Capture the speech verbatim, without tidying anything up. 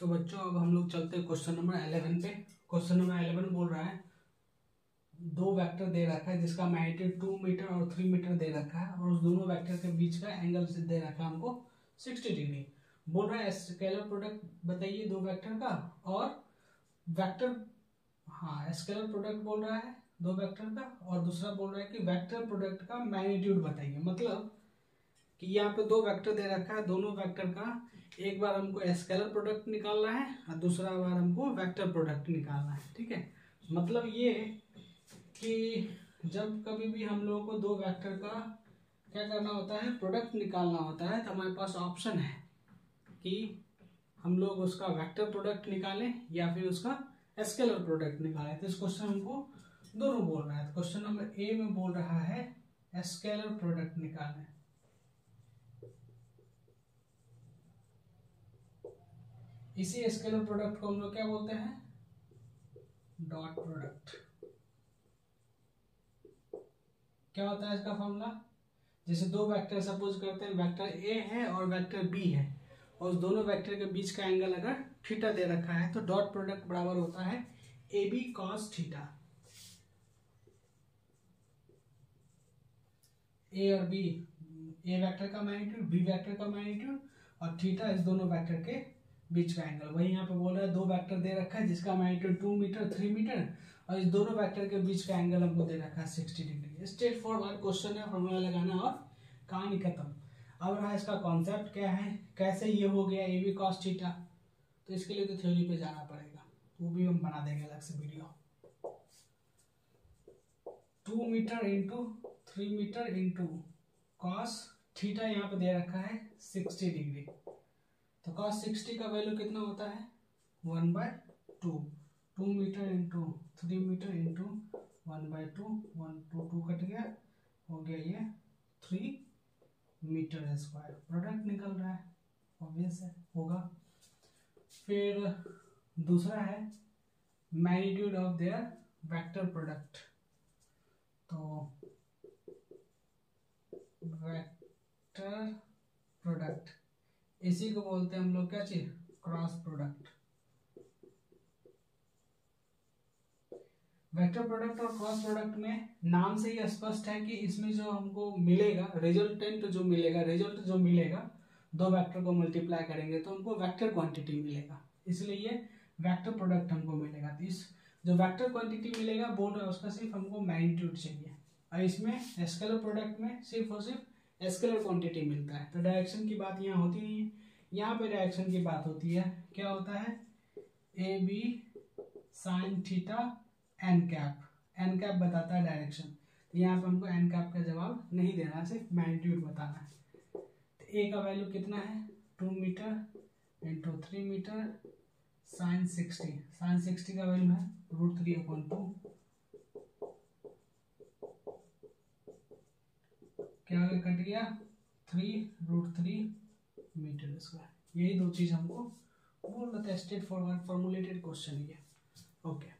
तो बच्चों अब हम लोग चलते हैं क्वेश्चन नंबर इलेवन पे। क्वेश्चन नंबर इलेवन बोल रहा है दो वेक्टर दे रखा है जिसका मैग्नीट्यूड टू मीटर और थ्री मीटर दे रखा है और उस दोनों वेक्टर के बीच का एंगल दे रखा है हमको सिक्सटी डिग्री। बोल रहा है स्केलर प्रोडक्ट बताइए दो वेक्टर का और वेक्टर, हाँ स्केलर प्रोडक्ट बोल रहा है दो वेक्टर का और दूसरा बोल रहा है कि वेक्टर प्रोडक्ट का मैग्नीट्यूड बताइए। मतलब कि यहाँ पे दो वेक्टर दे रखा है, दोनों वेक्टर का एक बार हमको स्केलर प्रोडक्ट निकालना है और दूसरा बार हमको वेक्टर प्रोडक्ट निकालना है। ठीक है, मतलब ये कि जब कभी भी हम लोगों को दो वेक्टर का क्या करना होता है, प्रोडक्ट निकालना होता है, तो हमारे पास ऑप्शन है कि हम लोग उसका वेक्टर प्रोडक्ट निकालें या फिर उसका स्केलर प्रोडक्ट निकालें। तो इस क्वेश्चन हमको दोनों बोल रहा है। क्वेश्चन नंबर ए में बोल रहा है स्केलर प्रोडक्ट निकालना है। इसी स्केलर प्रोडक्ट को हम लोग क्या बोलते हैं, डॉट प्रोडक्ट। क्या होता है इसका फॉर्मूला, जैसे दो वेक्टर सपोज करते हैं, वेक्टर ए है और वेक्टर बी है और उस दोनों वेक्टर के बीच का एंगल अगर थीटा दे रखा है तो डॉट प्रोडक्ट बराबर होता है A B cos theta. A और बी, ए वेक्टर का मैग्नीट्यूड, बी वेक्टर का मैग्नीट्यूड और थीटा इस दोनों वेक्टर के बीच का एंगल। वही यहाँ पे बोल रहा है दो वेक्टर दे रखा है जिसका magnitude two metre three metre और इस दोनों वेक्टर के बीच का एंगल हमको दे रखा है sixty degree. Straight forward question है, फॉर्मूला लगाना और कहानी खत्म। अब रहा इसका कॉन्सेप्ट क्या है, कैसे ये हो गया ए बी कॉस थीटा, तो इसके लिए तो थ्योरी पे जाना पड़ेगा, वो भी हम बना देंगे अलग से video. Two metre into three metre into cos theta यहाँ पे दे रखा है सिक्सटी डिग्री, तो कॉस सिक्सटी का वैल्यू कितना होता है, one by two. Two metre into three metre into one by two, one two two cut गया, हो गया ये थ्री मीटर स्क्वायर। प्रोडक्ट निकल रहा है, ऑब्वियस है होगा। फिर दूसरा है magnitude of their vector product, तो वेक्टर प्रोडक्ट इसी को बोलते हैं हम लोग क्या चीज, क्रॉस प्रोडक्ट। वेक्टर प्रोडक्ट और क्रॉस प्रोडक्ट में नाम से ही स्पष्ट है कि इसमें जो हमको मिलेगा रिजल्टेंट जो मिलेगा रिजल्ट जो मिलेगा दो वेक्टर को मल्टीप्लाई करेंगे तो हमको वेक्टर क्वांटिटी मिलेगा, इसलिए ये वेक्टर प्रोडक्ट हमको मिलेगा। तो इस जो वेक्टर क्वांटिटी मिलेगा बोल रहा है उसका सिर्फ हमको मैग्नीट्यूड चाहिए और इसमें स्केलर प्रोडक्ट में सिर्फ और सिर्फ स्केलर क्वांटिटी मिलता है। तो डायरेक्शन की बात यहाँ होती नहीं है, यहाँ पे डायरेक्शन की बात होती है। क्या होता है, A B sine theta N cap, N cap बताता है डायरेक्शन, तो यहाँ पे हमको एन कैप का जवाब नहीं देना है, सिर्फ मैग्नीट्यूड बताना है। तो ए का वैल्यू कितना है, two metre into three metre sine sixty, sine sixty का वैल्यू है रूट थ्री अपॉन टू। क्या हो गया, कट गया, three root three metre square. यही दो चीज हमको बोल रहा था, स्ट्रेट फॉरवर्ड फॉर्मुलेटेड क्वेश्चन है। ओके।